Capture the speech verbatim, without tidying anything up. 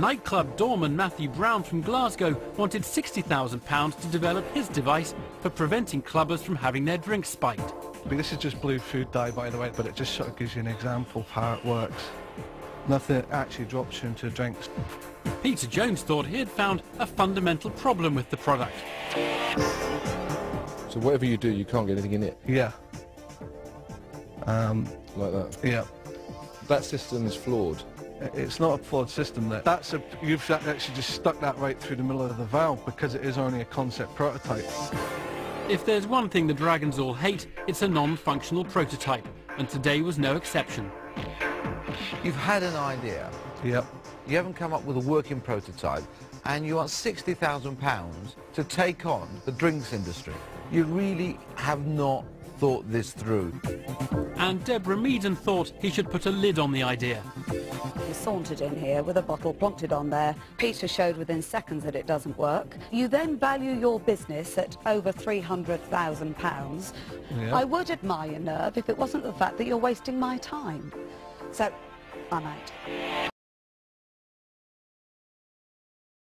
Nightclub doorman Matthew Brown from Glasgow wanted sixty thousand pounds to develop his device for preventing clubbers from having their drinks spiked. This is just blue food dye, by the way, but it just sort of gives you an example of how it works. Nothing actually drops you into drinks. Peter Jones thought he had found a fundamental problem with the product. So whatever you do, you can't get anything in it? Yeah. Um, like that? Yeah. That system is flawed. It's not a flawed system. That that's a, you've actually just stuck that right through the middle of the valve because it is only a concept prototype. If there's one thing the dragons all hate, it's a non-functional prototype, and today was no exception. You've had an idea. Yep. You haven't come up with a working prototype, and you want sixty thousand pounds to take on the drinks industry. You really have not thought this through. And Deborah Meaden thought he should put a lid on the idea. You sauntered in here with a bottle plonked on there. Peter showed within seconds that it doesn't work. You then value your business at over three hundred thousand pounds. Yeah. I would admire your nerve if it wasn't the fact that you're wasting my time. So, I'm out.